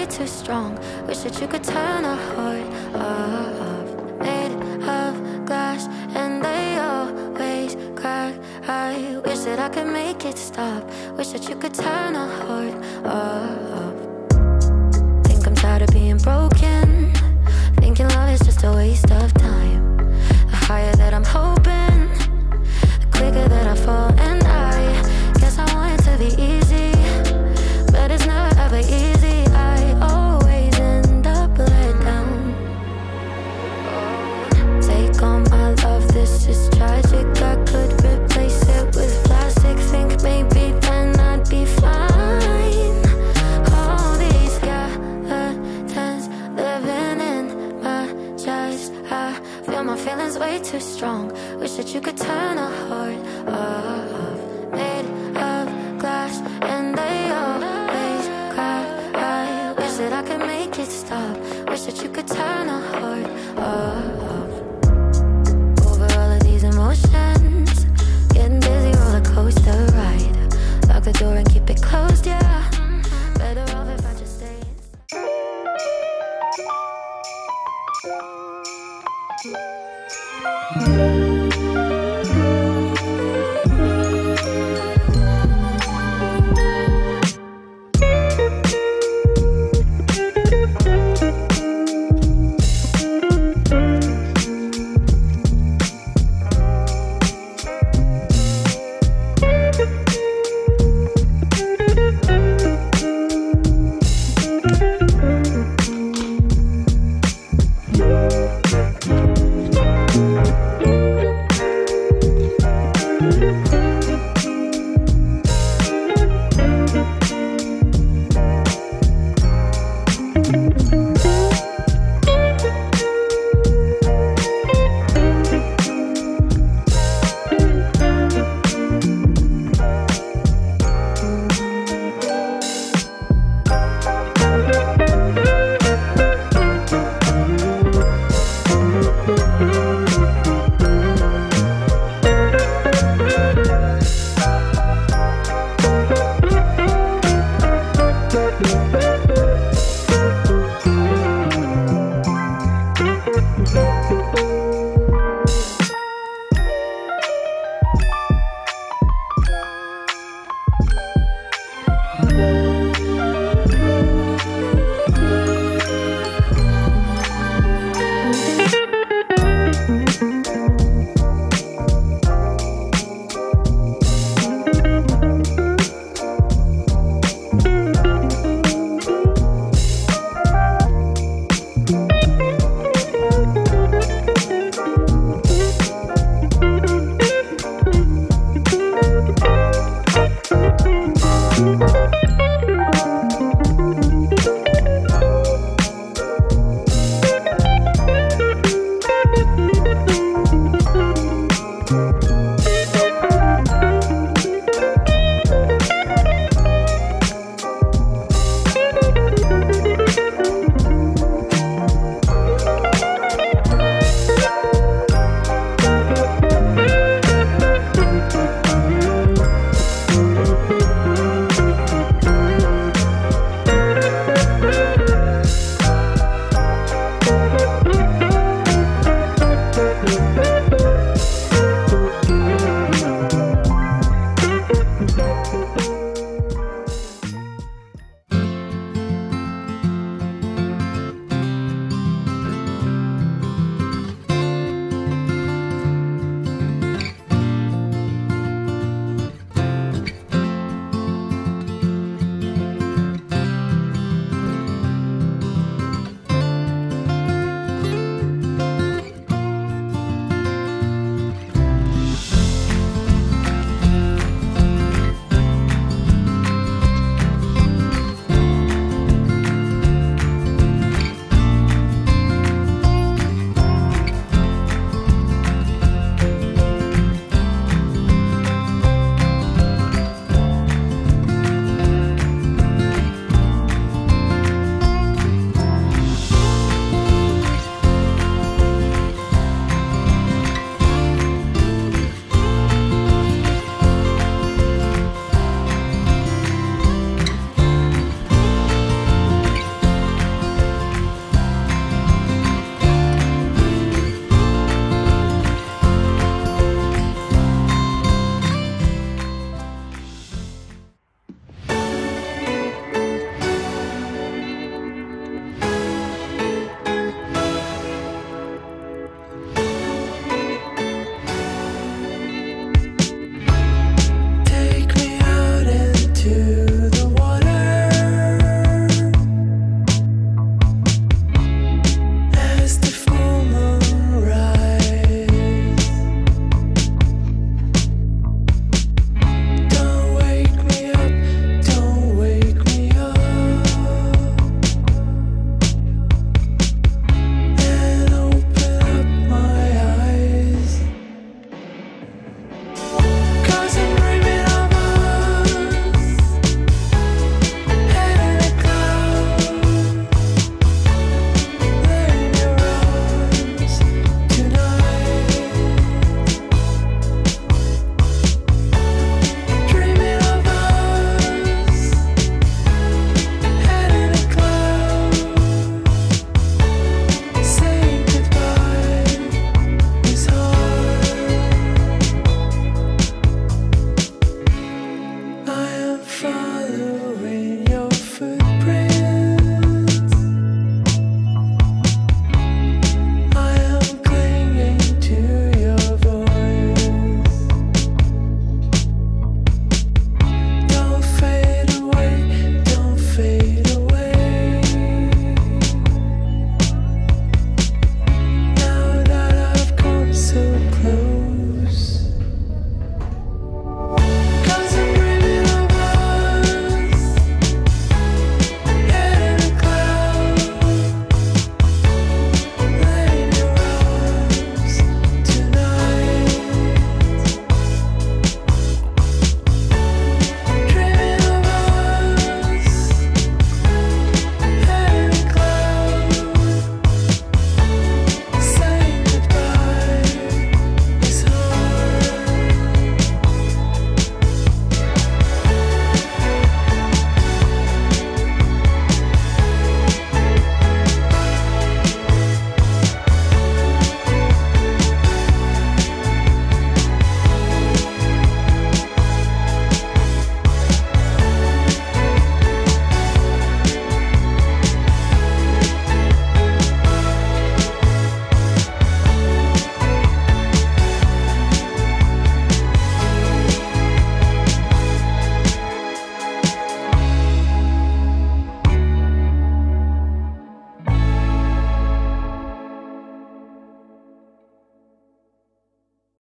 way too strong. Wish that you could turn a heart off. Made of glass and they always crack. I wish that I could make it stop. Wish that you could turn a heart off. Think I'm tired of being broken. Thinking love is just a waste of time. The higher that I'm hoping, the quicker that I fall. And I guess I want it to be easy, but it's never ever easy. I always end up let down. Take all my love, this is tragic. I could replace it with plastic. Think maybe then I'd be fine. All these skeletons living in my chest. I feel my feelings way too strong. Wish that you could turn a heart off. Made of glass and they always cry. I wish that I could make it stop. Wish that you could turn a heart off. Over all of these emotions, getting dizzy, roller coaster ride. Lock the door and keep it closed, yeah. Better off if I just stay inside.